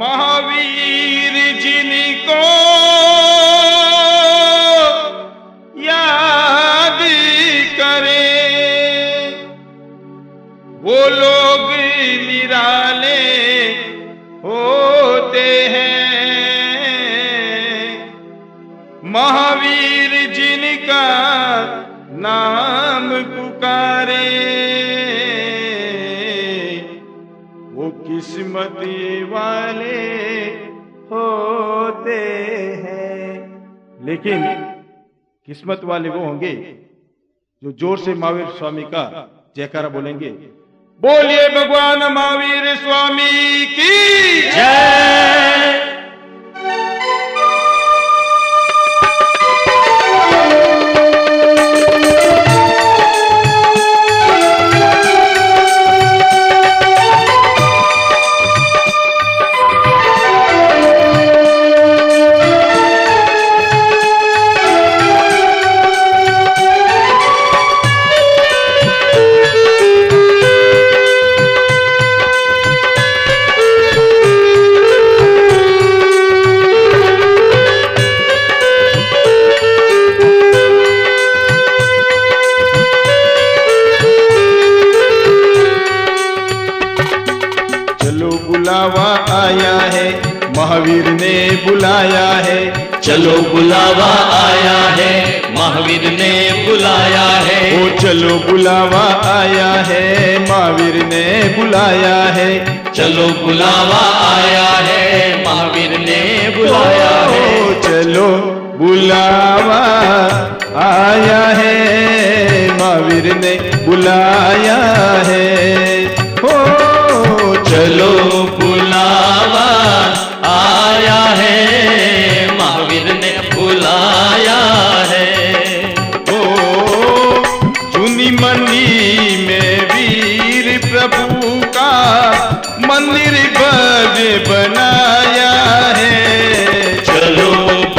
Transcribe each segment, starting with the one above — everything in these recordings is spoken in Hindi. महावीर जिनको याद करें वो लोग निराले होते हैं। महावीर जिनका नाम पुकारे किस्मत वाले होते हैं। लेकिन किस्मत वाले वो होंगे जो जोर से महावीर स्वामी का जयकारा बोलेंगे। बोलिए भगवान महावीर स्वामी की जय। बुलावा आया है, महावीर ने बुलाया है। चलो बुलावा आया है, महावीर ने बुलाया है। ओ चलो बुलावा आया है, महावीर ने बुलाया है। चलो बुलावा आया है, महावीर ने बुलाया है। ओ चलो बुलावा आया है, महावीर ने बुलाया है। चलो बुलावा आया है, महावीर ने बुलाया है। ओ चुनी मनी में वीर प्रभु का मंदिर भव्य बनाया है। चलो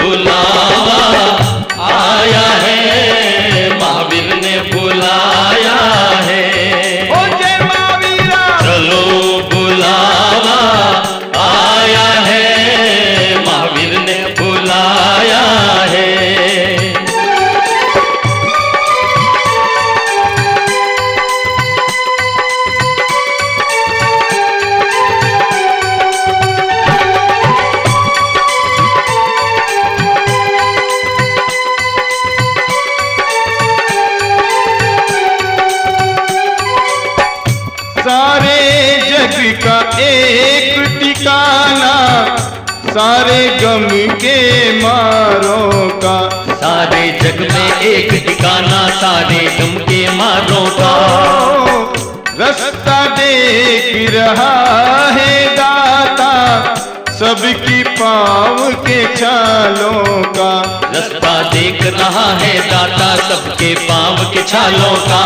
बुलावा आया है, महावीर ने बुलाया है। सारे जग का एक ठिकाना, सारे गम के मारों का। सारे जग में एक ठिकाना, सारे गम के मारों का। रास्ता देख रहा है दाता, सबकी पाँव के छालों का। रास्ता देख रहा है दाता, सबके पाँव के छालों का।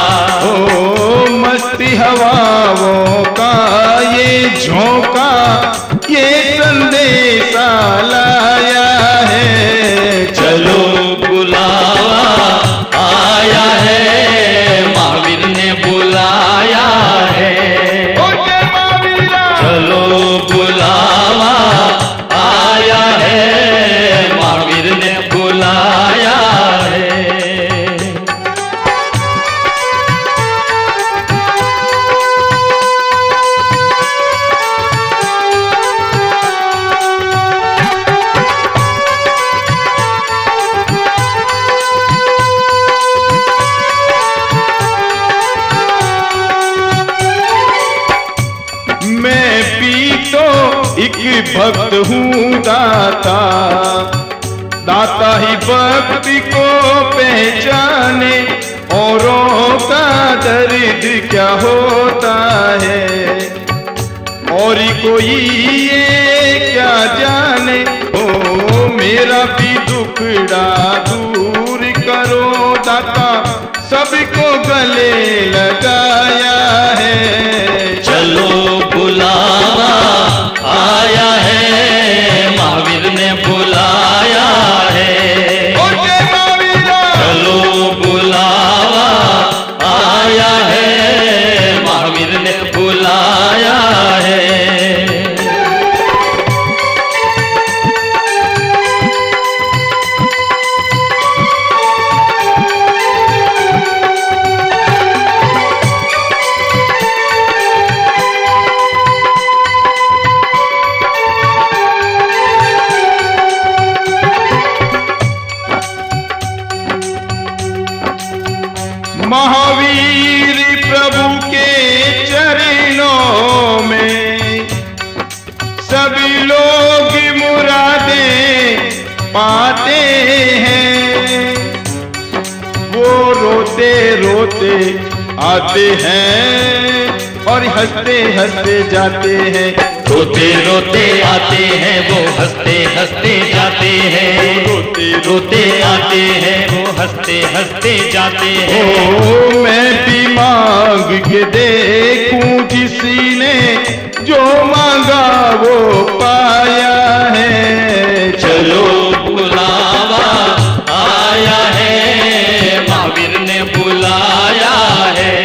ओ मस्ती हवाओं का ये झोंका, ये संदेश लाया है। चलो बुलावा आया है, महावीर ने बुलाया है। चलो बुलावा आया है, महावीर ने बुलाया है। मैं भी तो एक भक्त हूँ दाता, दाता ही भक्त को पहचाने, औरों का दर्द क्या होता है। और कोई ये क्या जाने, ओ मेरा भी दुखड़ा दूर करो दाता, सबको गले लगाया है। चलो बुलावा आया है, महावीर ने बुलाया है। चलो बुलावा आया है, महावीर ने बुलाया है। सभी लोग मुरादें पाते हैं, वो रोते रोते आते हैं और हंसते हंसते जाते हैं। रोते रोते आते हैं वो हंसते हंसते जाते हैं, रोते रोते आते हैं वो हंसते हंसते जाते हैं। ओ मैं भी मांग के देखूं, किसी ने जो मांगा वो पाया है। चलो बुलावा आया है, महावीर ने बुलाया है।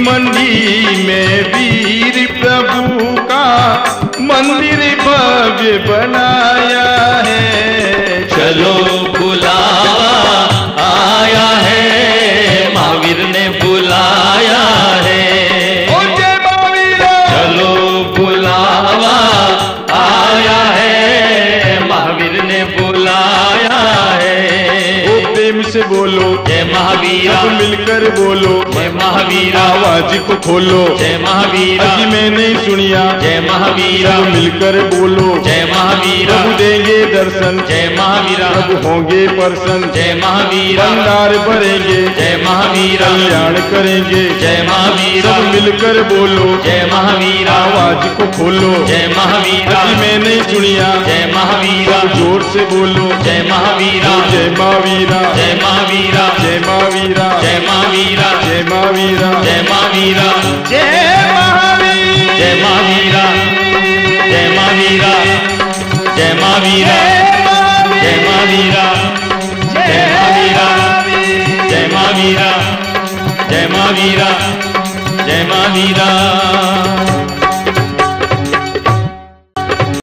मंडी में वीर प्रभु का मंदिर भव्य बनाया है। चलो बुलावा आया है, महावीर ने बुलाया है। चलो बुलावा आया है, महावीर ने बुलाया है। ओ प्रेम से बोलो जय महावीर, मिलकर बोलो जय महावीर, आवाज को खोलो जय महावीर। अभी मैं नहीं सुनिया जय महावीर, मिलकर बोलो जय महावीर। प्रभु देंगे दर्शन जय महावीर, प्रभु होंगे प्रसन्न जय महावीर। भंडार भरेंगे जय महावीर, कल्याण करेंगे जय महावीर। सब मिलकर बोलो जय महावीर, आवाज को खोलो जय महावीर। अभी मैं नहीं सुनिया जय महावीर, जोर से बोलो जय महावीर। जय महावीर जय महावीर जय महावीर जय महावीर जय महावीर जय महावीर जय महावीर जय महावीर जय महावीर जय महावीर जय महावीर जय महावीर जय महावीर जय महावीर जय महावीर।